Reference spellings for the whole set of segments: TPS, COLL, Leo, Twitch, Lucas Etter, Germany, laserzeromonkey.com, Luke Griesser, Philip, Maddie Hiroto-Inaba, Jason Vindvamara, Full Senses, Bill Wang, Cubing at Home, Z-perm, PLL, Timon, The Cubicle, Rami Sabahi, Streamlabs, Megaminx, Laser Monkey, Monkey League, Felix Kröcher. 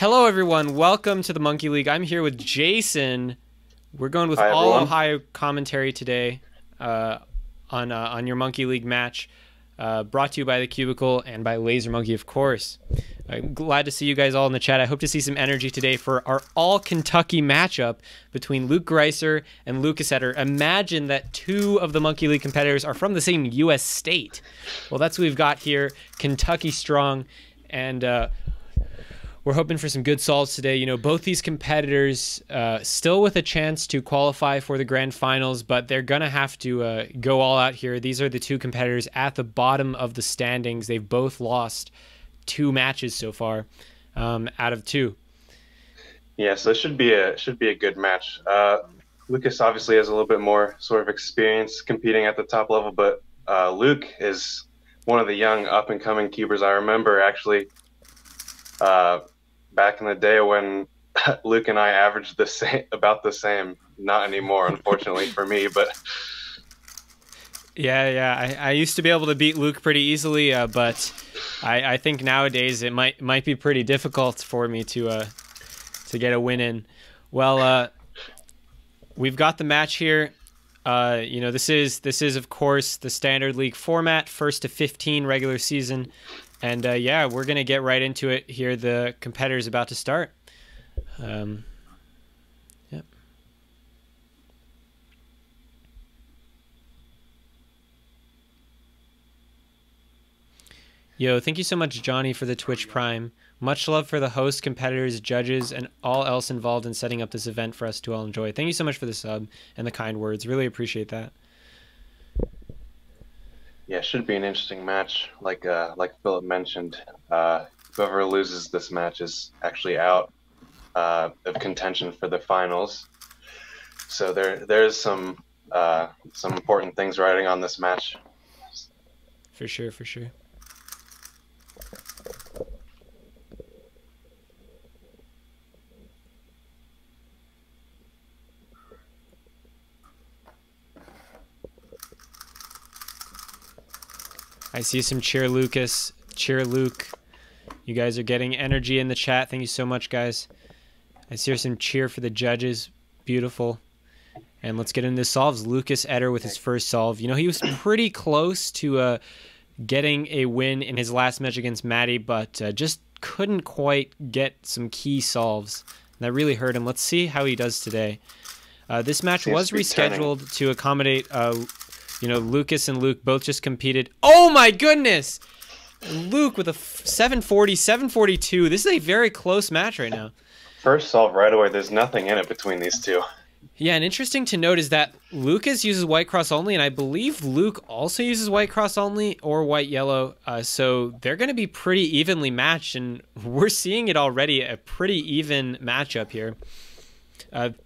Hello, everyone. Welcome to the Monkey League. I'm here with Jason. We're going with all Ohio commentary today on your Monkey League match, brought to you by The Cubicle and by Laser Monkey, of course. I'm glad to see you guys all in the chat. I hope to see some energy today for our all-Kentucky matchup between Luke Griesser and Lucas Etter. Imagine that two of the Monkey League competitors are from the same U.S. state. Well, that's what we've got here, Kentucky strong, and... we're hoping for some good solves today. You know, both these competitors still with a chance to qualify for the grand finals, but they're going to have to go all out here. These are the two competitors at the bottom of the standings. They've both lost two matches so far out of two. Yeah, so this should be a good match. Lucas obviously has a little bit more sort of experience competing at the top level, but Luke is one of the young up-and-coming cubers. I remember actually... back in the day when Luke and I averaged about the same, not anymore, unfortunately for me, but yeah, I used to be able to beat Luke pretty easily, but I think nowadays it might be pretty difficult for me to get a win in. Well, we've got the match here. You know, this is of course the standard league format, 1st to 15 regular season. And yeah, we're going to get right into it here. The competitor's about to start. Yep. Yo, thank you so much, Johnny, for the Twitch Prime. Much love for the host, competitors, judges, and all else involved in setting up this event for us to all enjoy. Thank you so much for the sub and the kind words. Really appreciate that. Yeah, it should be an interesting match. Like Philip mentioned, whoever loses this match is actually out of contention for the finals. So there's some important things riding on this match. For sure, for sure. I see some cheer Lucas, cheer Luke. You guys are getting energy in the chat. Thank you so much, guys. I see some cheer for the judges. Beautiful. And let's get into solves. Lucas Etter with his first solve. You know, he was pretty close to getting a win in his last match against Maddie, but just couldn't quite get some key solves. And that really hurt him. Let's see how he does today. This match was rescheduled to accommodate... you know, Lucas and Luke both just competed. Oh my goodness! Luke with a 740, 742. This is a very close match right now. First solve right away. There's nothing in it between these two. Yeah, and interesting to note is that Lucas uses white cross only, and I believe Luke also uses white cross only or white yellow. So they're going to be pretty evenly matched, and we're seeing it already, a pretty even matchup here.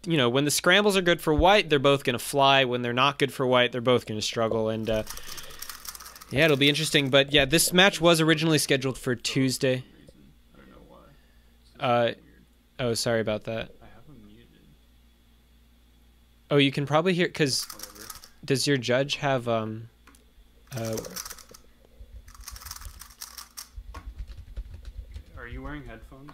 You know, when the scrambles are good for white, they're both going to fly. When they're not good for white, they're both going to struggle. And, yeah, it'll be interesting. But, yeah, this match was originally scheduled for Tuesday. I don't know why. Oh, sorry about that. I have them muted. Oh, you can probably hear it because does your judge have, Are you wearing headphones?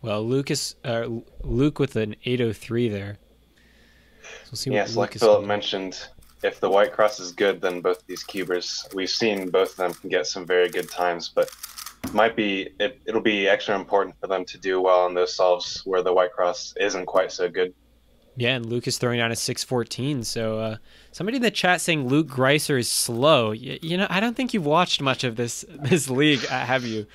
Well, Luke with an 803 there. So we'll see yes, like Philip mentioned, if the white cross is good, then both these cubers, we've seen both of them can get some very good times, but it'll be extra important for them to do well on those solves where the white cross isn't quite so good. Yeah, and Luke is throwing down a 614. So somebody in the chat saying Luke Griesser is slow. You know, I don't think you've watched much of this league, have you?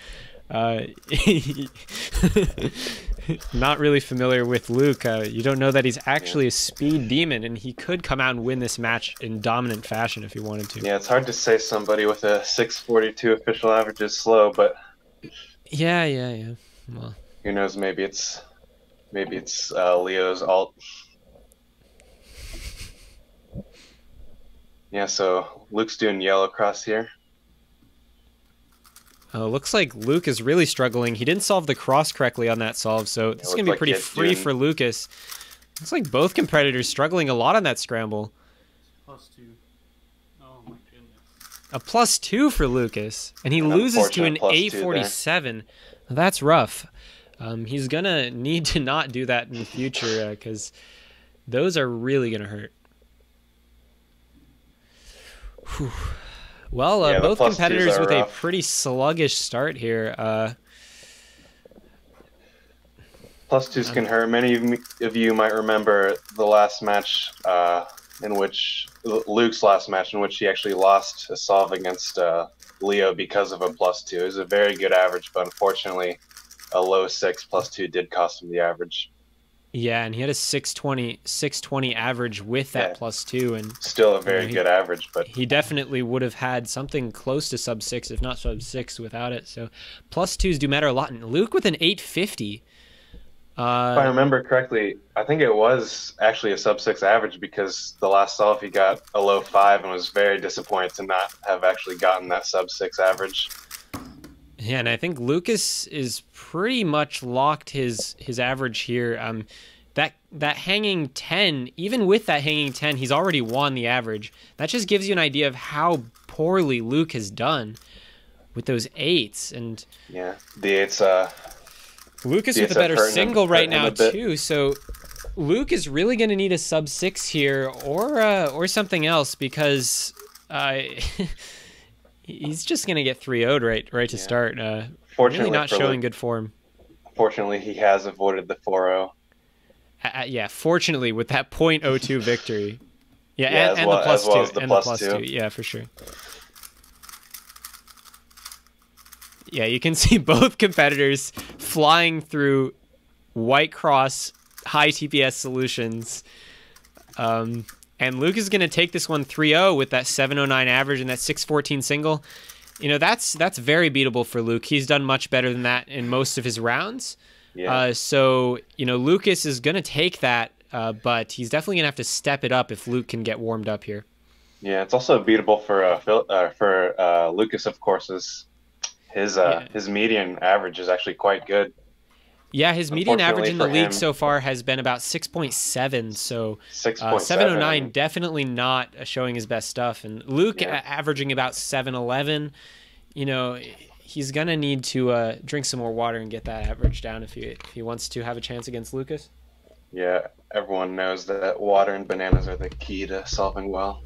Not really familiar with Luke. You don't know that he's actually a speed demon, and he could come out and win this match in dominant fashion if he wanted to. Yeah, it's hard to say somebody with a 642 official average is slow, but yeah. Well, who knows? Maybe it's Leo's alt. Yeah, so Luke's doing yellow cross here. Looks like Luke is really struggling. He didn't solve the cross correctly on that solve, so this is going to be pretty free for Lucas. Looks like both competitors struggling a lot on that scramble. +2. Oh my goodness. A +2 for Lucas, and he loses to an 847. That's rough. He's going to need to not do that in the future because those are really going to hurt. Whew. Well, yeah, both competitors with rough. A pretty sluggish start here. +2s can hurt. Many of you might remember the last match in which Luke's last match in which he actually lost a solve against Leo because of a +2. It was a very good average, but unfortunately, a low 6 +2 did cost him the average. Yeah, and he had a 620 average with that +2, and still a very good average. But he definitely would have had something close to sub 6, if not sub 6, without it. So +2s do matter a lot. And Luke with an 850. If I remember correctly, I think it was actually a sub 6 average because the last solve he got a low 5 and was very disappointed to not have actually gotten that sub 6 average. Yeah, and I think Lucas is pretty much locked his average here. That hanging 10, even with that hanging 10, he's already won the average. That just gives you an idea of how poorly Luke has done with those 8s. And yeah, the 8s. Lucas with a better single right now too. So Luke is really going to need a sub 6 here, or something else, because. He's just gonna get 3-0'd right to start. Fortunately, really not showing good form. Fortunately, he has avoided the 4-0. Yeah, fortunately with that 0.02 victory. Yeah, yeah, and the +2, and the +2. Yeah, for sure. Yeah, you can see both competitors flying through white cross high TPS solutions. And Luke is going to take this one 3-0 with that 709 average and that 614 single. You know, that's very beatable for Luke. He's done much better than that in most of his rounds. Yeah. So, you know, Lucas is going to take that, but he's definitely going to have to step it up if Luke can get warmed up here. Yeah, it's also beatable for Lucas, of course. His median average is actually quite good. Yeah, his median average in the league so far has been about 6.7, so 709 definitely not showing his best stuff. And Luke averaging about 711, you know, he's going to need to drink some more water and get that average down if he wants to have a chance against Lucas. Yeah, everyone knows that water and bananas are the key to solving well.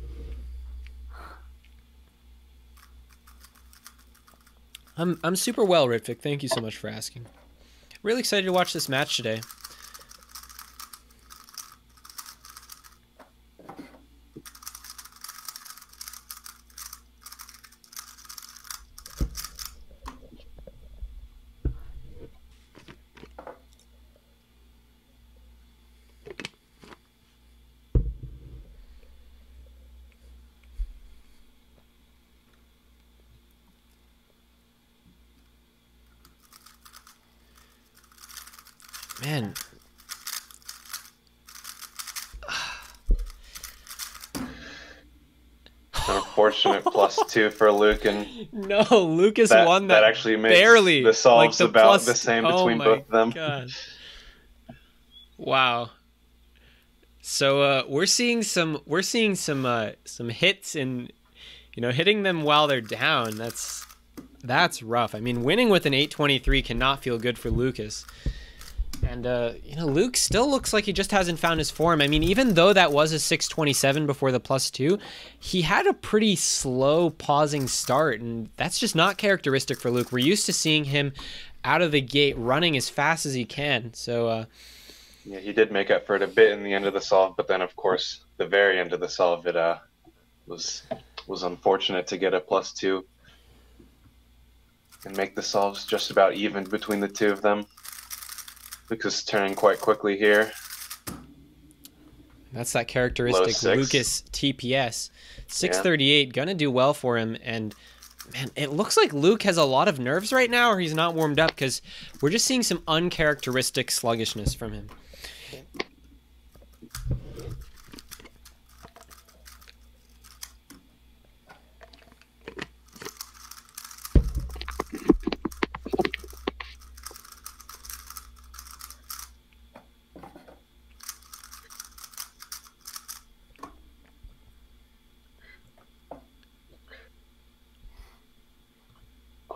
I'm super well, Ritvik. Thank you so much for asking. Really excited to watch this match today. Man. Unfortunate +2 for Luke, and no, Lucas won that. That actually makes barely the solves like the about the same between both of them. God. Wow. So we're seeing some hits, and you know, hitting them while they're down. That's rough. I mean, winning with an 823 cannot feel good for Lucas. And, you know, Luke still looks like he just hasn't found his form. I mean, even though that was a 627 before the +2, he had a pretty slow pausing start, and that's just not characteristic for Luke. We're used to seeing him out of the gate running as fast as he can. So, yeah, he did make up for it a bit in the end of the solve, but then, of course, the very end of the solve, it was unfortunate to get a +2 and make the solves just about even between the two of them. Lucas turning quite quickly here. That's that characteristic Lucas TPS. 638, gonna do well for him. And man, it looks like Luke has a lot of nerves right now, or he's not warmed up, because we're just seeing some uncharacteristic sluggishness from him.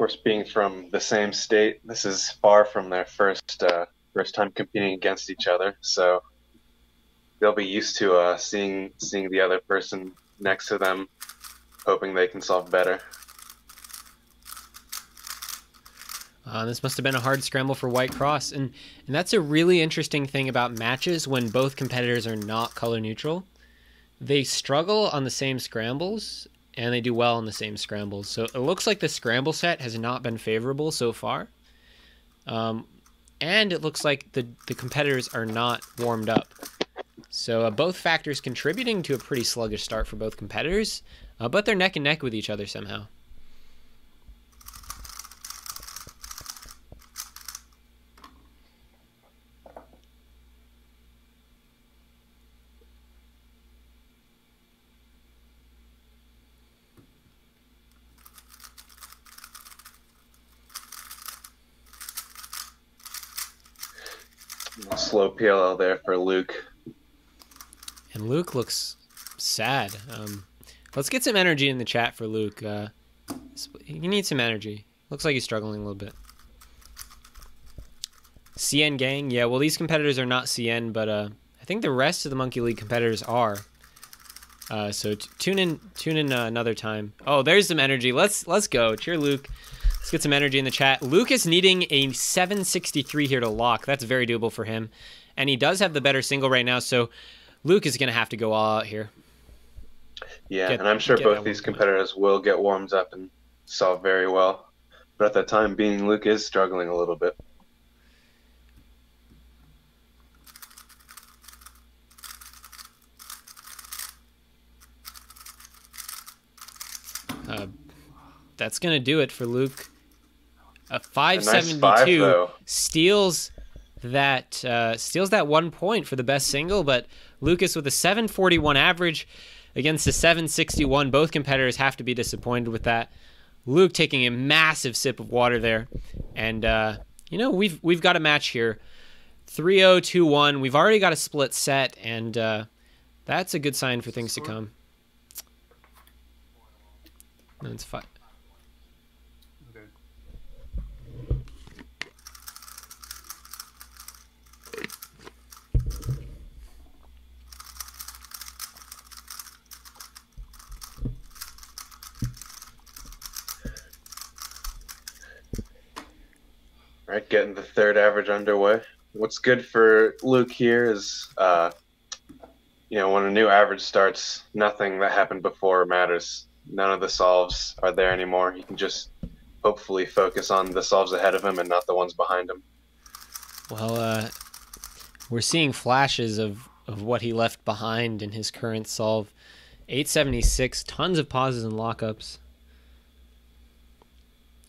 course, being from the same state, this is far from their first time competing against each other. So they'll be used to seeing the other person next to them, hoping they can solve better. This must have been a hard scramble for White Cross, and that's a really interesting thing about matches when both competitors are not color neutral. They struggle on the same scrambles, and they do well on the same scrambles. So it looks like the scramble set has not been favorable so far. And it looks like the competitors are not warmed up. So both factors contributing to a pretty sluggish start for both competitors, but they're neck and neck with each other somehow. Slow PLL there for Luke. And Luke looks sad. Let's get some energy in the chat for Luke. He needs some energy. Looks like he's struggling a little bit. CN gang. Yeah, well, these competitors are not CN, but I think the rest of the Monkey League competitors are. So tune in another time. Oh, there's some energy. Let's go. Cheer Luke. Let's get some energy in the chat. Luke is needing a 763 here to lock. That's very doable for him. And he does have the better single right now, so Luke is going to have to go all out here. Yeah, and I'm sure both these competitors will get warmed up and solve very well. But at the time being, Luke is struggling a little bit. That's going to do it for Luke. A 572 nice steals that 1 point for the best single, but Lucas with a 741 average against a 761. Both competitors have to be disappointed with that. Luke taking a massive sip of water there, and you know, we've got a match here, 3-0, 2-1. We've already got a split set, and that's a good sign for things to come. No, it's fine. All right, getting the third average underway. What's good for Luke here is, you know, when a new average starts, nothing that happened before matters. None of the solves are there anymore. He can just hopefully focus on the solves ahead of him and not the ones behind him. Well, we're seeing flashes of what he left behind in his current solve. 876, tons of pauses and lockups.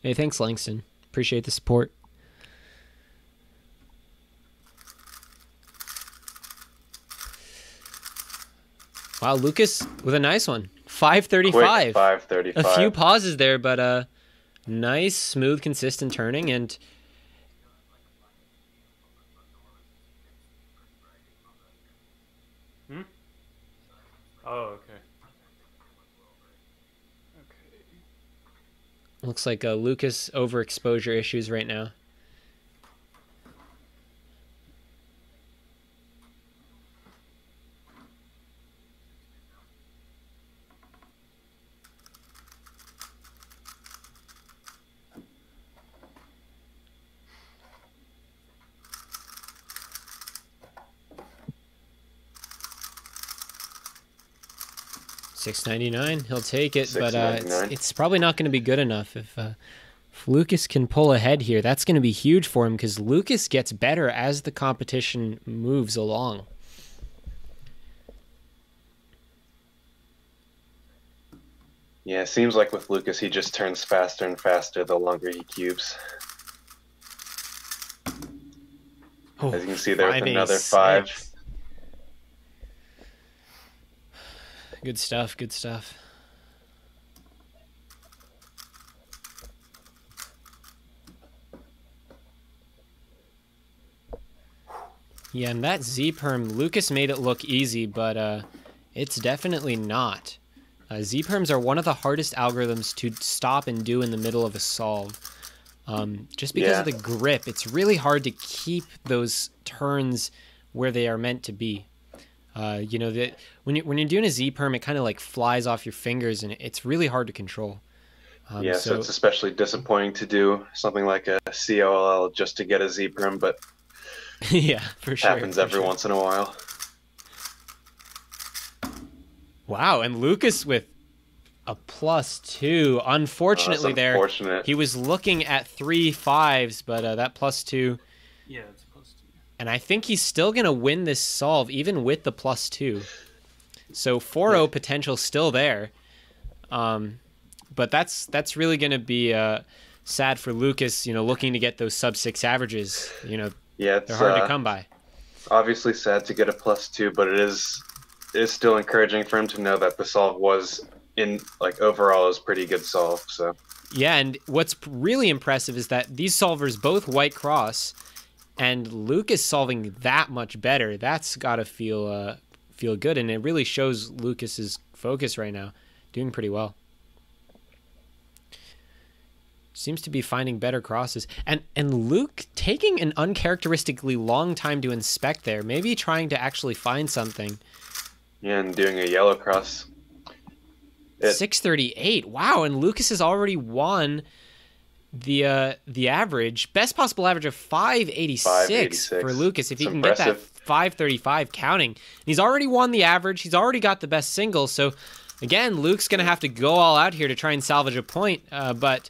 Hey, thanks, Langston. Appreciate the support. Wow, Lucas with a nice one. 535. Quick 535. A few pauses there, but nice, smooth, consistent turning. And looks like Lucas overexposure issues right now. $6.99, he'll take it, but it's probably not going to be good enough. If Lucas can pull ahead here, that's going to be huge for him, because Lucas gets better as the competition moves along. Yeah, it seems like with Lucas, he just turns faster and faster the longer he cubes. Oh, as you can see there with another 5. Good stuff, good stuff. Yeah, and that Z-perm, Lucas made it look easy, but it's definitely not. Z-perms are one of the hardest algorithms to stop and do in the middle of a solve. Just because of the grip, it's really hard to keep those turns where they are meant to be. You know, that when you're doing a Z-perm, it kind of like flies off your fingers, and it's really hard to control. Yeah, so it's especially disappointing to do something like a COLL just to get a Z-perm, but yeah, for sure, happens every once in a while. Wow, and Lucas with a +2. Unfortunately, there he was looking at 3 5s, but that +2. Yeah, it's +2. And I think he's still gonna win this solve even with the +2. So 4-0 potential still there. But that's really gonna be sad for Lucas. You know, looking to get those sub-6 averages. You know, yeah, they're hard to come by. Obviously, sad to get a +2, but it is. It's still encouraging for him to know that the solve was, in like overall, is pretty good solve. So yeah, and what's really impressive is that these solvers both white cross, and Luke is solving that much better. That's gotta feel feel good, and it really shows Lucas's focus right now, doing pretty well. Seems to be finding better crosses, and Luke taking an uncharacteristically long time to inspect there, maybe trying to actually find something. Yeah, and doing a yellow cross. 6:38. Wow, and Lucas has already won the average, best possible average of 586 for Lucas. If he can get that 535 counting, and he's already won the average. He's already got the best single. So again, Luke's gonna have to go all out here to try and salvage a point. But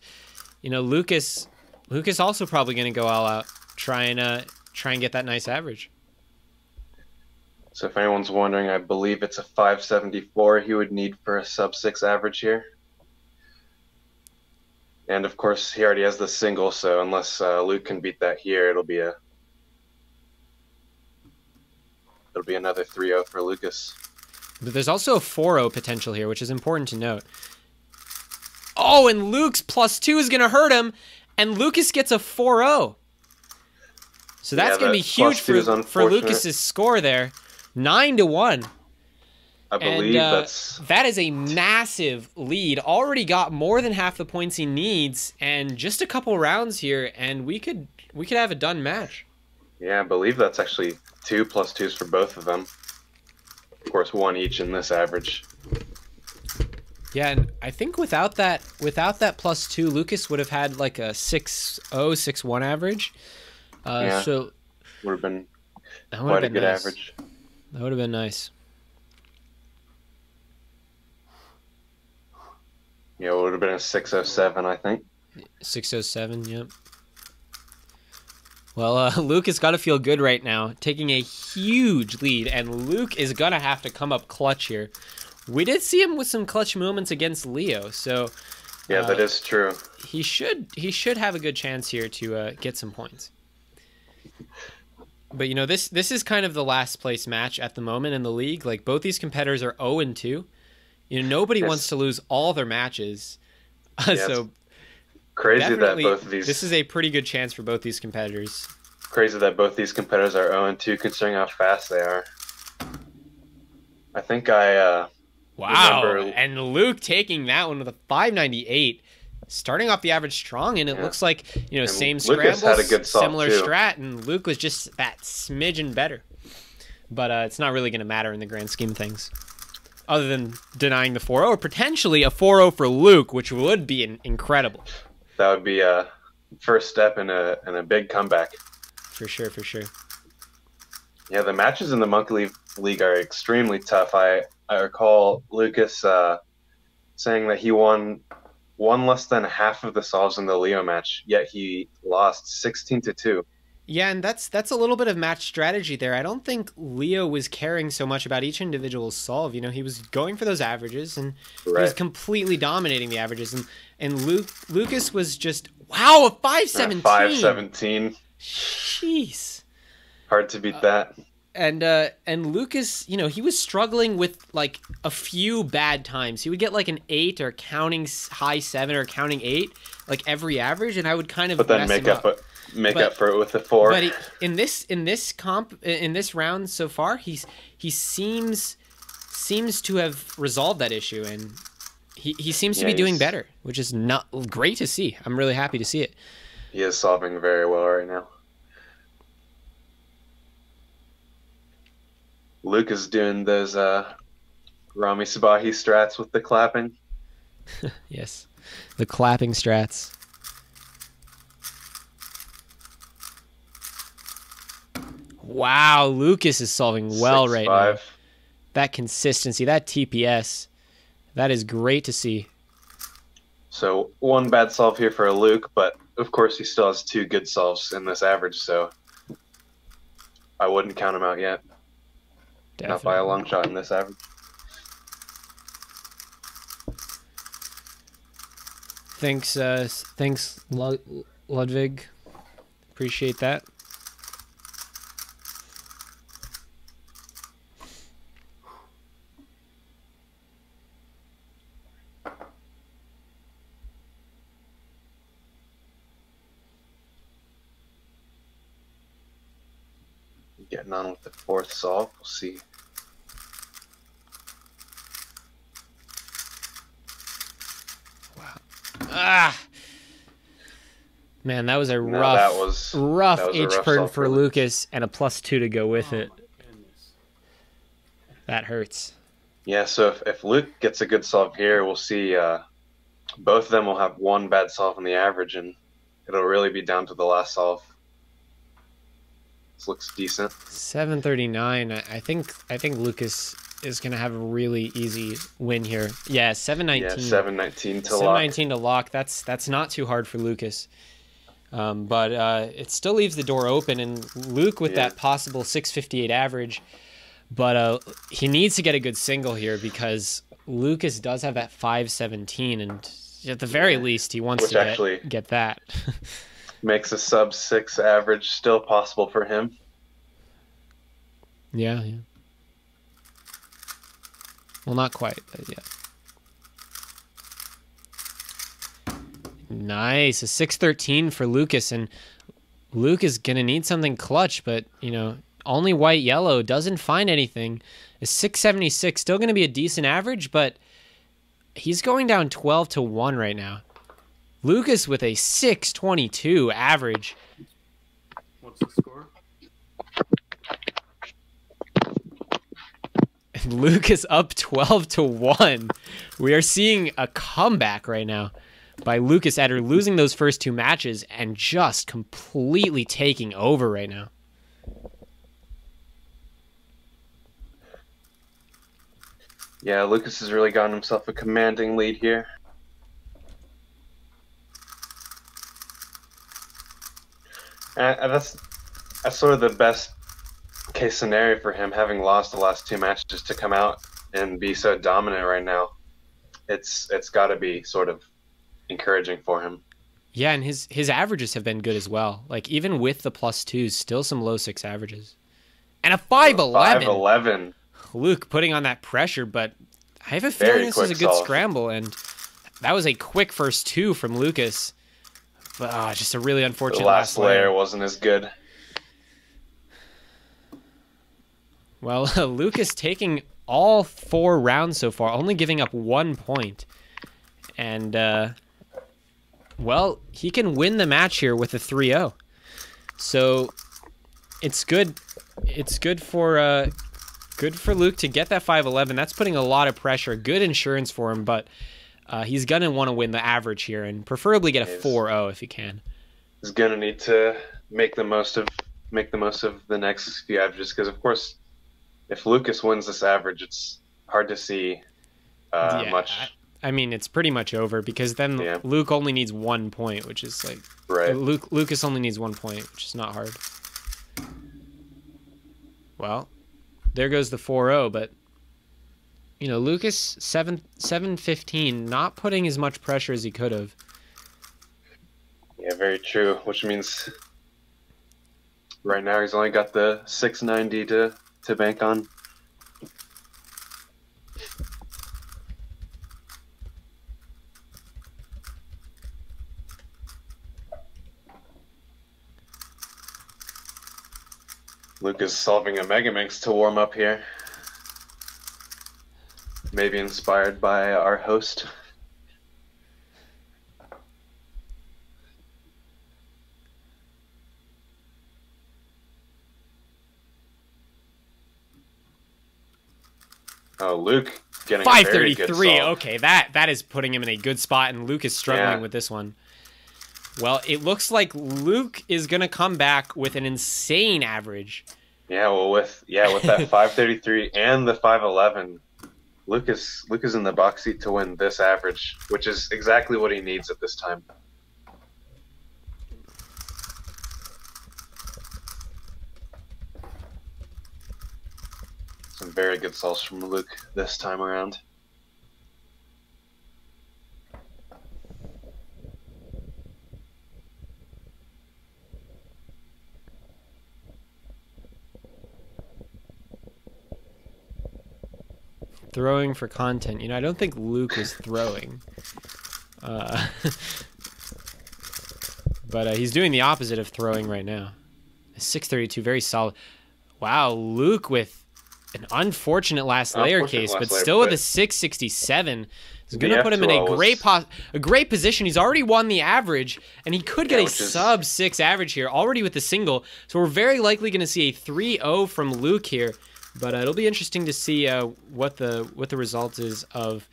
you know, Lucas also probably gonna go all out, try and get that nice average. So if anyone's wondering, I believe it's a 574 he would need for a sub-6 average here. And of course, he already has the single, so unless Luke can beat that here, it'll be another 3-0 for Lucas. But there's also a 4-0 potential here, which is important to note. Oh, and Luke's +2 is gonna hurt him, and Lucas gets a 4-0. So that's gonna be huge for Lucas's score there. 9-1. I believe, and that is a massive lead. Already got more than half the points he needs, and just a couple rounds here, and we could have a done match. Yeah, I believe that's actually 2 +2s for both of them. Of course, 1 each in this average. Yeah, and I think without that +2, Lucas would have had like a 6-0, 6-1 average. So would have been quite a good average. That would have been nice. Yeah, it would have been a 607, I think. 607, yep. Well, Luke has got to feel good right now, taking a huge lead, and Luke is going to have to come up clutch here. We did see him with some clutch moments against Leo, so... Yeah, that is true. He should have a good chance here to get some points. But you know, this is kind of the last place match at the moment in the league. Like, both these competitors are 0-2. You know, nobody wants to lose all their matches. Yeah, so crazy that both of these. This is a pretty good chance for both these competitors. Crazy that both these competitors are 0-2, considering how fast they are. I think I. Wow! Remember... And Luke taking that one with a 598. Starting off the average strong, and it looks like, you know, and same scrambles, had a good similar too. Strat, and Luke was just that smidgen better. But it's not really going to matter in the grand scheme of things, other than denying the 4-0, or potentially a 4-0 for Luke, which would be incredible. That would be a first step in a big comeback. For sure, for sure. Yeah, the matches in the Monkey League are extremely tough. I recall Lucas saying that he won... one less than half of the solves in the Leo match, yet he lost 16-2. Yeah, and that's a little bit of match strategy there. I don't think Leo was caring so much about each individual solve. You know, he was going for those averages, and he was completely dominating the averages. And Lucas was just, wow, a 517. 517. Jeez. Hard to beat that. And Lucas, you know, he was struggling with like a few bad times. He would get like an 8 or counting high 7 or counting 8, like every average, and I would kind of. But then make up for it with the 4. But he, in this round so far, he seems to have resolved that issue, and He seems to be doing better, which is not great to see. I'm really happy to see it. He is solving very well right now. Luke is doing those Rami Sabahi strats with the clapping. Yes, the clapping strats. Wow, Lucas is solving well right now. That consistency, that TPS, that is great to see. So one bad solve here for Luke, but of course he still has two good solves in this average, so I wouldn't count him out yet. Definitely. Not by a long shot in this average. Thanks, Ludwig. Appreciate that. Getting on with the fourth solve, we'll see. Wow. Ah! Man, that was a rough H-turn for Lucas, and a +2 to go with it. That hurts. Yeah, so if Luke gets a good solve here, we'll see both of them will have one bad solve on the average, and it'll really be down to the last solve. Looks decent. 739. I think Lucas is gonna have a really easy win here. Yeah, 719. Yeah, 719 to 719 lock. To lock. That's not too hard for Lucas. But it still leaves the door open, and Luke with that possible 658 average. But he needs to get a good single here because Lucas does have that 517, and at the very least he wants to get that. Makes a sub-6 average still possible for him. Yeah, yeah. Well, not quite, but yeah. Nice, a 613 for Lucas, and Luke is gonna need something clutch, but you know, only white yellow doesn't find anything. A 676 still gonna be a decent average, but he's going down 12-1 right now. Lucas with a 622 average. What's the score? And Lucas up 12-1. We are seeing a comeback right now by Lucas Etter, losing those first two matches and just completely taking over right now. Yeah, Lucas has really gotten himself a commanding lead here. And that's sort of the best case scenario for him, having lost the last two matches, to come out and be so dominant right now. It's got to be sort of encouraging for him. Yeah, and his averages have been good as well. Like, even with the +2s, still some low 6 averages. And a 511. 511. Luke putting on that pressure, but I have a feeling this is a good scramble, and that was a quick first two from Lucas. But just a really unfortunate the last layer wasn't as good. Well, Lucas taking all 4 rounds so far, only giving up 1 point. And, well, he can win the match here with a 3-0. So it's good. It's good for Luke to get that 5-11. That's putting a lot of pressure, good insurance for him, but... he's going to want to win the average here and preferably get a 4-0 if he can. He's going to need to make the most of the next few averages because, of course, if Lucas wins this average, it's hard to see much. I mean, it's pretty much over because then Luke only needs 1 point, which is like Lucas only needs 1 point, which is not hard. Well, there goes the 4-0, but... You know, Lucas 715, not putting as much pressure as he could have. Yeah, very true. Which means right now he's only got the 690 to bank on. Lucas solving a Megaminx to warm up here. Maybe inspired by our host. Luke getting 533. Okay, that is putting him in a good spot, and Luke is struggling with this one. Well, it looks like Luke is gonna come back with an insane average. Yeah, well, with that 533 and the 511, Luke is in the box seat to win this average, which is exactly what he needs at this time. Some very good solves from Luke this time around. Throwing for content. You know, I don't think Luke was throwing. But he's doing the opposite of throwing right now. 632, very solid. Wow, Luke with an unfortunate last layer case, but still with a 667. It's going to put him in a great position. He's already won the average, and he could get a sub-6 average here, already with the single. So we're very likely going to see a 3-0 from Luke here. But it'll be interesting to see what the result is of,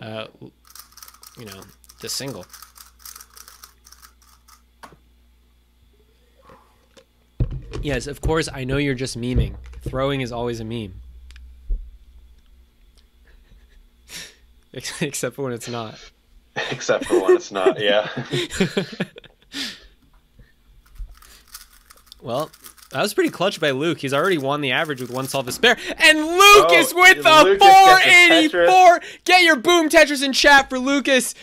you know, the single. Yes, of course, I know you're just memeing. Throwing is always a meme. Except for when it's not. Except for when it's not, yeah. Well... that was pretty clutch by Luke. He's already won the average with one solve to spare. And Lucas with a 484. Get your boom Tetris in chat for Lucas.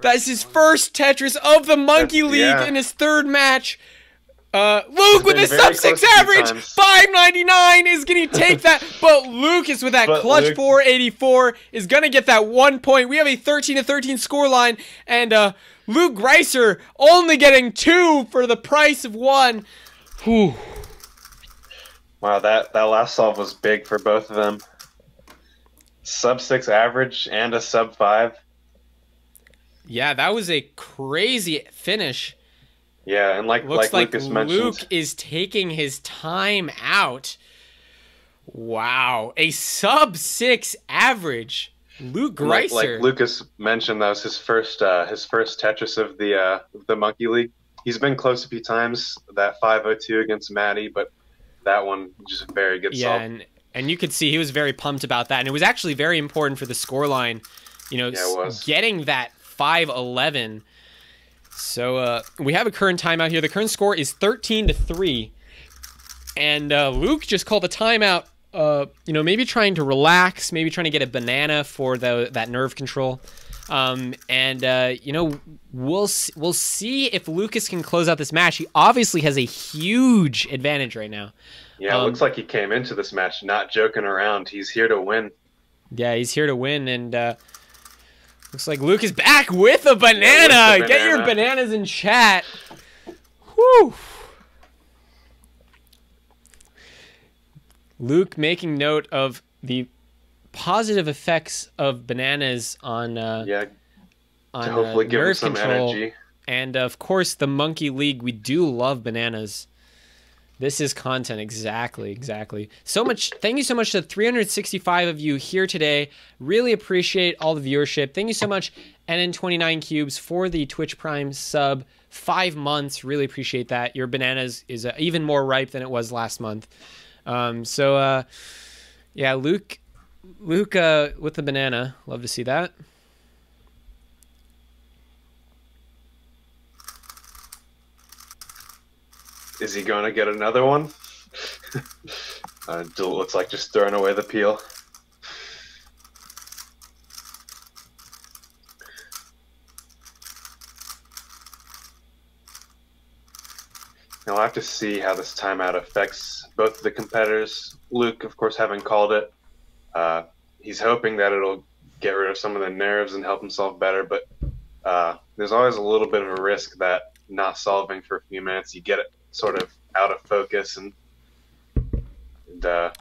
That's his first Tetris of the Monkey League in his third match. Luke with a sub-6 average. 599 is going to take that. But Lucas with that clutch 484 is going to get that 1 point. We have a 13-13 scoreline. And Luke Griesser only getting 2 for the price of 1. Whew. Wow, that last solve was big for both of them. Sub-6 average and a sub-5. Yeah, that was a crazy finish. Yeah, and like Lucas mentioned, Luke is taking his time out. Wow, a sub-6 average. Luke Griesser. Like Lucas mentioned, that was his first Tetris of the Monkey League. He's been close a few times. That 502 against Maddie, but. That one, just a very good solve. And you could see he was very pumped about that. And it was actually very important for the scoreline, you know, getting that 5-11. So we have a current timeout here. The current score is 13-3. And Luke just called a timeout, you know, maybe trying to relax, maybe trying to get a banana for that nerve control. You know, we'll see if Lucas can close out this match. He obviously has a huge advantage right now. Yeah, it looks like he came into this match not joking around. He's here to win. Yeah, he's here to win, and looks like Luke is back with a banana. Yeah, with the banana. Get your bananas in chat. Whew. Luke making note of the positive effects of bananas on to hopefully give him some energy. And of course the Monkey League, we do love bananas. This is content. Exactly. So much, thank you so much to 365 of you here today. Really appreciate all the viewership. Thank you so much NN29Cubes for the Twitch Prime sub, 5 months. Really appreciate that. Your bananas is even more ripe than it was last month. Yeah, Luke with the banana. Love to see that. Is he going to get another one? It looks like just throwing away the peel. Now we'll have to see how this timeout affects both the competitors. Luke, of course, having called it. He's hoping that it'll get rid of some of the nerves and help him solve better, but there's always a little bit of a risk that not solving for a few minutes, you get it sort of out of focus, and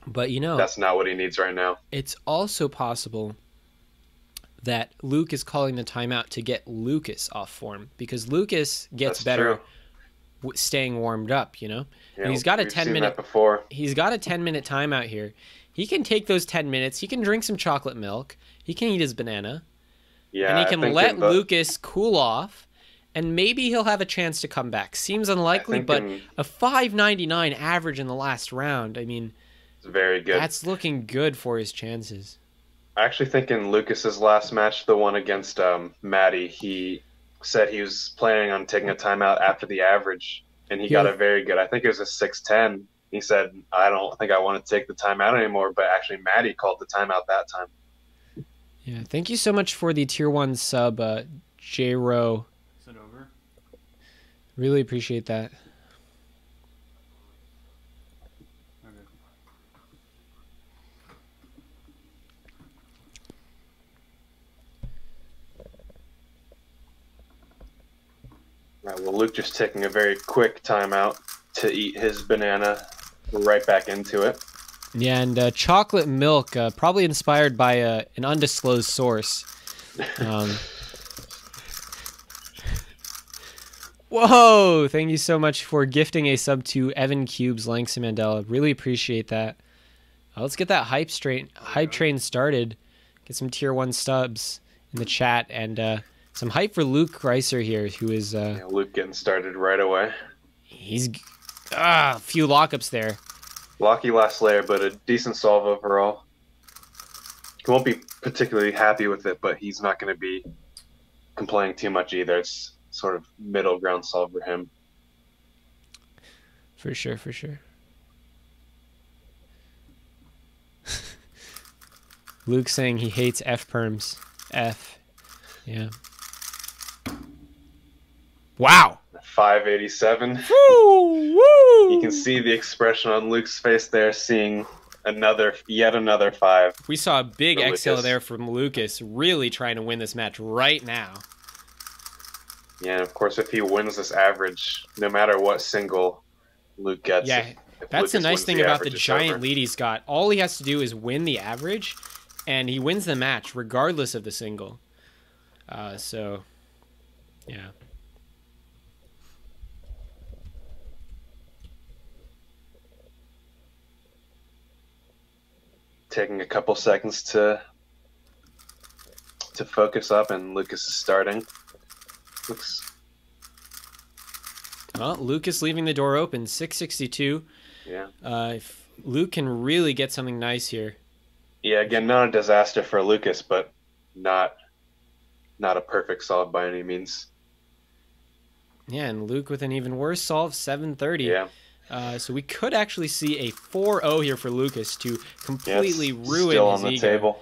but you know that's not what he needs right now. It's also possible that Luke is calling the timeout to get Lucas off form, because Lucas gets better staying warmed up, you know. Yeah, and he's got a 10-minute timeout here. He can take those 10 minutes. He can drink some chocolate milk. He can eat his banana. Yeah, and he can let Lucas cool off, and maybe he'll have a chance to come back. Seems unlikely, but a 599 average in the last round, I mean, it's very good. That's looking good for his chances. I actually think in Lucas's last match, the one against Maddie, he said he was planning on taking a timeout after the average, and he got a very good, I think it was a 6-10. He said, I don't think I want to take the timeout anymore, but actually Maddie called the timeout that time. Yeah, thank you so much for the tier 1 sub, J-Row. Is it over? Really appreciate that. Okay. All right, well, Luke just taking a very quick timeout to eat his banana. We're right back into it. Yeah, and chocolate milk, probably inspired by an undisclosed source. Whoa! Thank you so much for gifting a sub to Evan Cubes, Lanks and Mandela. Really appreciate that. Let's get that hype train started. Get some tier 1 subs in the chat, and some hype for Luke Griesser here, who is... yeah, Luke getting started right away. He's... a few lockups there. Lucky last layer, but a decent solve overall. He won't be particularly happy with it, but he's not going to be complaining too much either. It's sort of middle ground solve for him. For sure, for sure. Luke saying he hates F-perms. F. Yeah. Wow. 587. Woo, woo. You can see the expression on Luke's face there, seeing yet another 5. We saw a big exhale there from Lucas, really trying to win this match right now. Yeah, and of course, if he wins this average, no matter what single Luke gets. Yeah, that's the nice thing about the giant lead he's got. All he has to do is win the average, and he wins the match regardless of the single. So, yeah. Taking a couple seconds to focus up, and Lucas is starting. Well, Lucas leaving the door open, 662. Yeah. If Luke can really get something nice here. Yeah, again, not a disaster for Lucas, but not a perfect solve by any means. Yeah, and Luke with an even worse solve, 730. Yeah. So we could actually see a 4-0 here for Lucas to completely ruin his ego.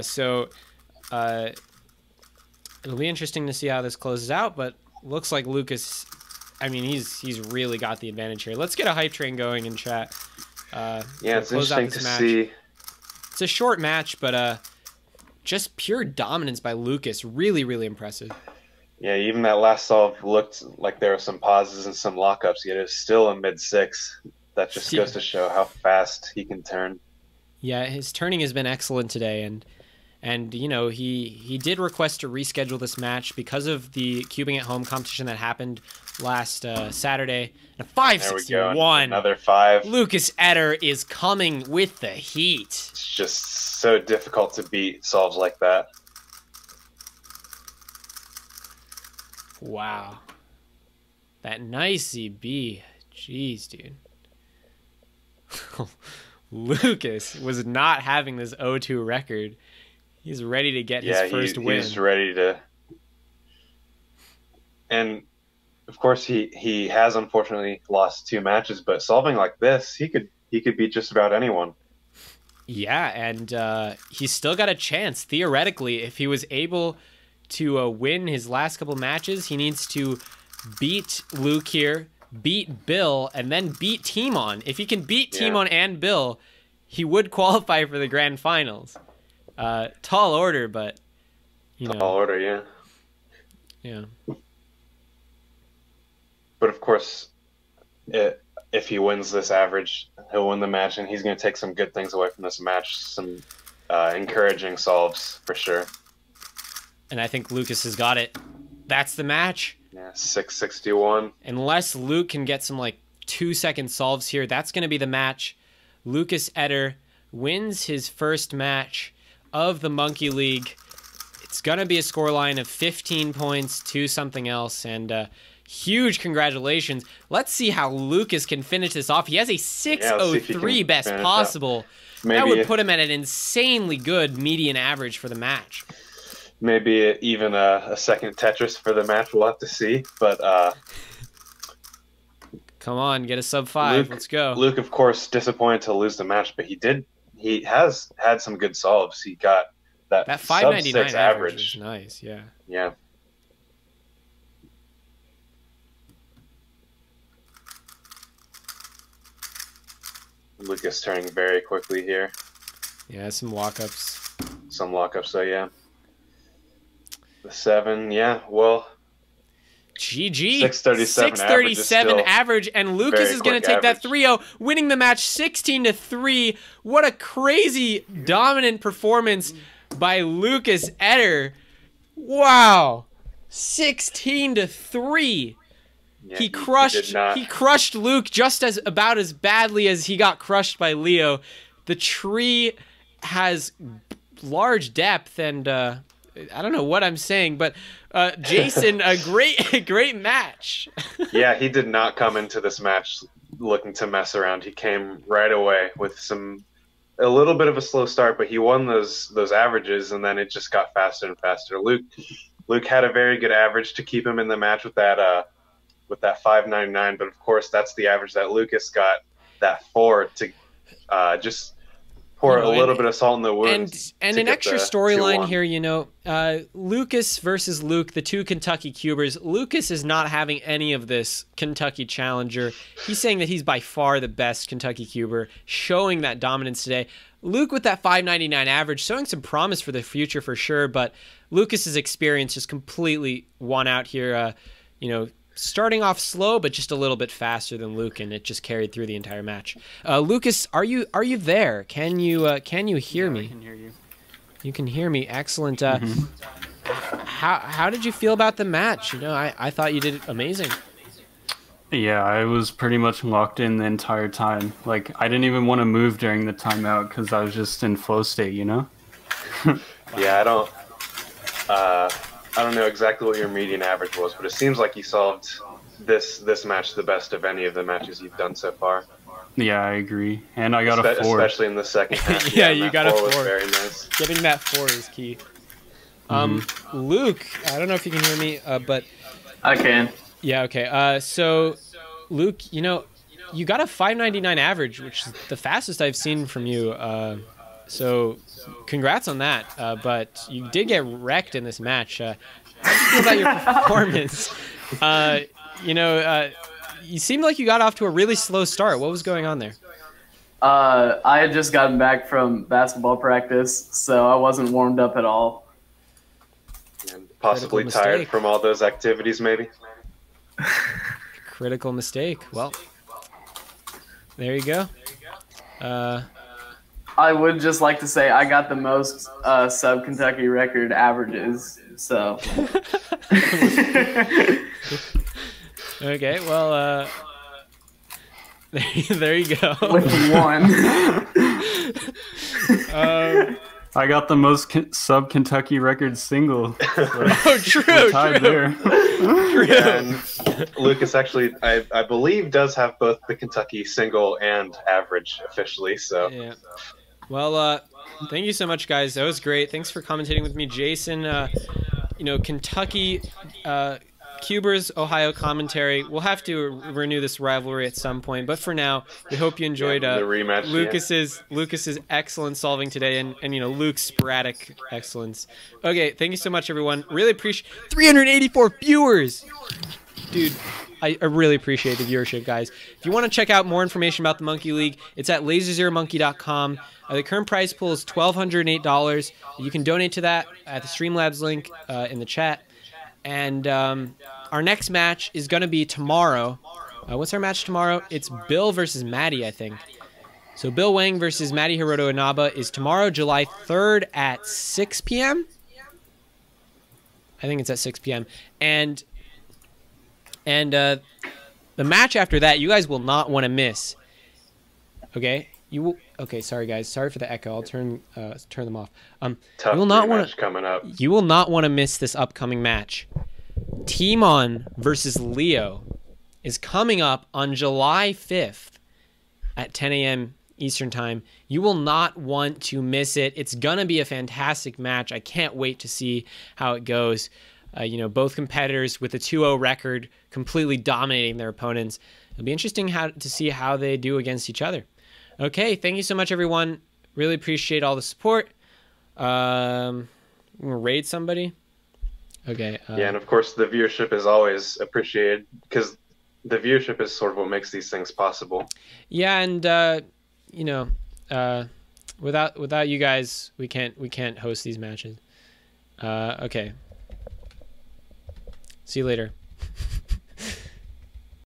So it'll be interesting to see how this closes out, but looks like Lucas, I mean, he's really got the advantage here. Let's get a hype train going in chat. Yeah, it's interesting to see. It's a short match, but just pure dominance by Lucas. Really, really impressive. Yeah, even that last solve looked like there were some pauses and some lockups, yet it's still a mid-6. That just goes to show how fast he can turn. Yeah, his turning has been excellent today, and you know, he did request to reschedule this match because of the Cubing at Home competition that happened last Saturday. And 561. Another 5. Lucas Etter is coming with the heat. It's just so difficult to beat solves like that. Wow. That nice EB. Jeez, dude. Lucas was not having this 0-2 record. He's ready to get his first win. He's ready to. And, of course, he has unfortunately lost 2 matches, but solving like this, he could beat just about anyone. Yeah, and he's still got a chance, theoretically, if he was able to win his last couple matches. He needs to beat Luke here, beat Bill, and then beat Timon. If he can beat Timon and Bill, he would qualify for the grand finals. Tall order, but you know. Tall order, yeah. Yeah. But of course, if he wins this average, he'll win the match, and he's going to take some good things away from this match, some encouraging solves for sure. And I think Lucas has got it. That's the match. Yeah, 661. Unless Luke can get some, like, 2-second solves here, that's going to be the match. Lucas Etter wins his first match of the Monkey League. It's going to be a scoreline of 15 points to something else, and huge congratulations. Let's see how Lucas can finish this off. He has a 603 best possible. That would put him at an insanely good median average for the match. Maybe even a second Tetris for the match. We'll have to see, but... Come on, get a sub-5. Let's go. Luke, of course, disappointed to lose the match, but he has had some good solves. He got that sub-6 average. Nice, yeah. Yeah. Lucas turning very quickly here. Yeah, some walk-ups. Some lock-ups, so yeah. The 7, yeah, well... GG. 637 average, and Lucas is going to take that 3-0, winning the match 16-3. What a crazy dominant performance by Lucas Etter. Wow. 16-3. Yeah, he crushed Luke just about as badly as he got crushed by Leo. The tree has large depth, and I don't know what I'm saying, but Jason, a great match. Yeah, he did not come into this match looking to mess around. He came right away with a little bit of a slow start, but he won those averages, and then it just got faster and faster. Luke had a very good average to keep him in the match with that 5.99, but of course that's the average that Lucas got, that 4 to just. Pour a little bit of salt in the wounds. And an extra storyline here, you know, Lucas versus Luke, the two Kentucky cubers. Lucas is not having any of this Kentucky challenger. He's saying that he's by far the best Kentucky cuber, showing that dominance today. Luke with that 5.99 average, showing some promise for the future for sure, but Lucas's experience just completely won out here, you know, starting off slow, but just a little bit faster than Luke, and it just carried through the entire match. Lucas, are you there? Can you hear me? I can hear you. You can hear me. Excellent. How did you feel about the match? You know, I thought you did amazing. Yeah, I was pretty much locked in the entire time. Like, I didn't even want to move during the timeout because I was just in flow state. You know. Yeah, I don't know exactly what your median average was, but it seems like you solved this match the best of any of the matches you've done so far. Yeah, I agree. And I got a 4. Especially in the second half. Yeah, you got a 4. Very nice. Getting that 4 is key. Luke, I don't know if you can hear me, but... I can. Yeah, okay. So, Luke, you know, you got a 5.99 average, which is the fastest I've seen from you. So, congrats on that, but you did get wrecked in this match. How do you feel about your performance? You know, you seemed like you got off to a really slow start. What was going on there? I had just gotten back from basketball practice, so I wasn't warmed up at all. And possibly tired from all those activities, maybe? Critical mistake. Well, there you go. I would just like to say I got the most sub-Kentucky record averages, so. Okay, well, there you go. With 1. I got the most sub-Kentucky record single. Oh, true, tied there. And Lucas actually, I believe, does have both the Kentucky single and average officially, so. Yeah. Well, thank you so much, guys. That was great. Thanks for commentating with me, Jason. You know, Kentucky, Cubers, Ohio commentary. We'll have to renew this rivalry at some point, but for now, we hope you enjoyed the rematch, Lucas's excellent solving today, and you know, Luke's sporadic excellence. Okay, thank you so much, everyone. Really appreciate 384 viewers, dude. I really appreciate the viewership, guys. If you want to check out more information about the Monkey League, it's at laserzeromonkey.com. The current prize pool is $1,208. You can donate to that at the Streamlabs link in the chat. And our next match is going to be tomorrow. What's our match tomorrow? It's Bill versus Maddie, I think. So Bill Wang versus Maddie Hiroto-Inaba is tomorrow, July 3rd at 6 p.m. I think it's at 6 p.m. And the match after that, you guys will not want to miss. Okay? You will, Okay, sorry guys, sorry for the echo. I'll turn them off. Tough match coming up. You will not want to miss this upcoming match. Timon versus Leo is coming up on July 5th at 10 a.m. Eastern Time. You will not want to miss it. It's going to be a fantastic match. I can't wait to see how it goes. You know, both competitors with a 2-0 record, completely dominating their opponents. It'll be interesting to see how they do against each other. Okay, thank you so much, everyone. Really appreciate all the support. I'm gonna raid somebody. Okay. Yeah, and of course, the viewership is always appreciated because the viewership is sort of what makes these things possible. Yeah, and you know, without you guys, we can't host these matches. Okay. See you later.